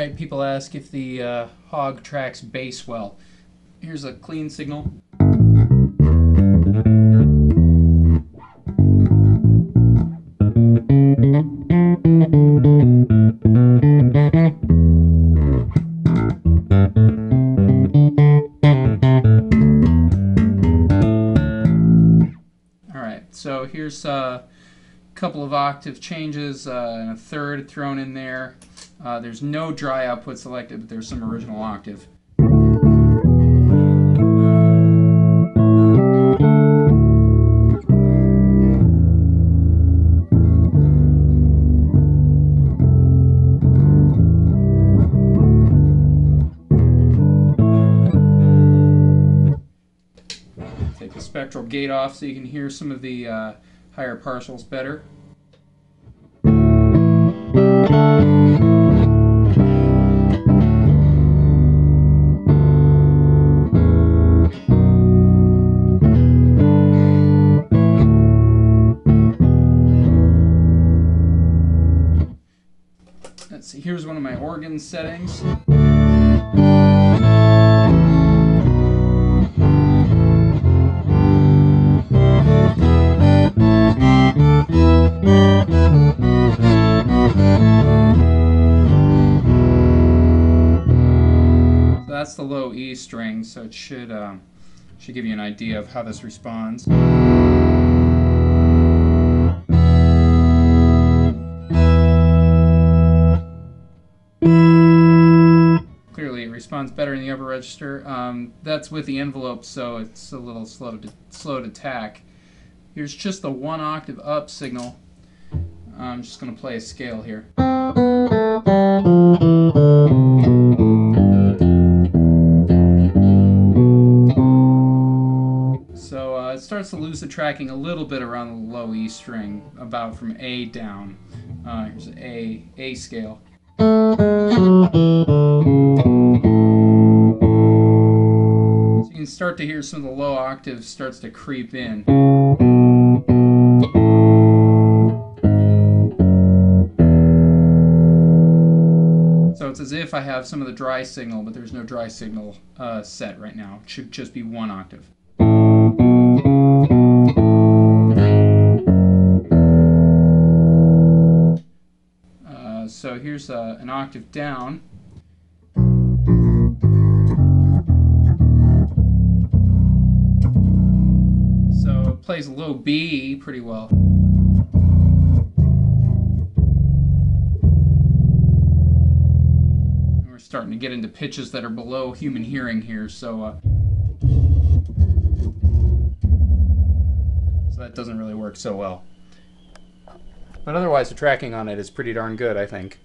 Alright, people ask if the H.O.G. tracks bass well. Here's a clean signal. Alright, so here's couple of octave changes and a third thrown in there. There's no dry output selected, but there's some original octave. Take the spectral gate off so you can hear some of the higher partials better. Let's see, here's one of my organ settings. That's the low E string, so it should give you an idea of how this responds. Clearly, it responds better in the upper register. That's with the envelope, so it's a little slow to tack. Here's just the one octave up signal. I'm just going to play a scale here. It starts to lose the tracking a little bit around the low E string, about from A down. Here's an A scale. So you can start to hear some of the low octaves starts to creep in. So it's as if I have some of the dry signal, but there's no dry signal set right now. It should just be one octave. So here's an octave down. So it plays low B pretty well. And we're starting to get into pitches that are below human hearing here, so that doesn't really work so well. But otherwise, the tracking on it is pretty darn good, I think.